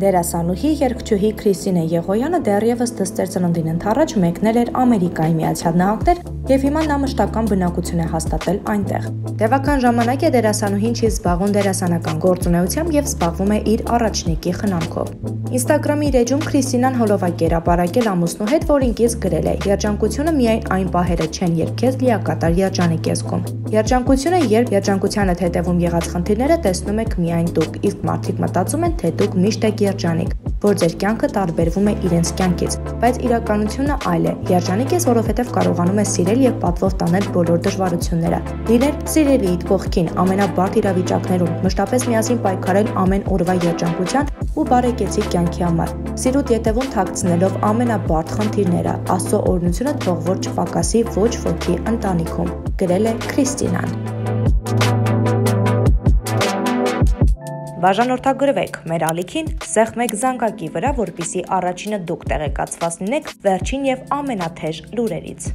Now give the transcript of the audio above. Դերասանուհի երգչուհի Քրիստինե Եղոյանը դեռևս դստեր ծննդին ընդառաջ մեկնել էր Ամերիկայի Միացյալ Նահանգներ եւ հիմա նա մշտական բնակություն է հաստատել այնտեղ։ Տևական ժամանակ է դերասանուհին չի զբաղվում դերասանական գործունեությամբ եւ զբաղվում է իր առաջնիկի խնամքով։ Instagram-ի իր էջում Քրիստինան Holova Gera պարակել ամուսնու հետ, որ ինքից գրել է. «Երջանկությունը միայն այն պահերը չեն, երբ քեզ լիակատար երջանիկ ես գում։ Երջանկությունը, երբ երջանկությանդ հետևում եղած խնդիրները տեսնում եք միայն դուք, իսկ մարդիկ մտածում են, թե դուք միշտ եք երջանիկ, որ ձեր կյանքը տարբերվում է իրենց կյանքից, բայց իրականությունը այլ է։ Երջանիկ ես, որովհետև կարողանում ես սիրել եւ պատվով տանել բոլոր դժվարությունները։ Լինել սիրելիիդ կողքին ամենաբարդ իրավիճակներում, մշտապես միասին պայքարել ամեն օրվա երջանկության ու բարեկեցիկ կյանքի համար, սիրուդ ետևում թաքցնելով ամենաբարդ խնդիրները, Աստծո օրհնությունը թող որ չփակասի ոչ ոքի ընտանիքում», գրել է Քրիստինան։ Բաժանորդագրվեք մեր ալիքին սեղմեք զանգակի վրա, որպեսզի առաջինը դուք տեղեկացված լինեք վերջին եւ ամենաթեժ լուրերից։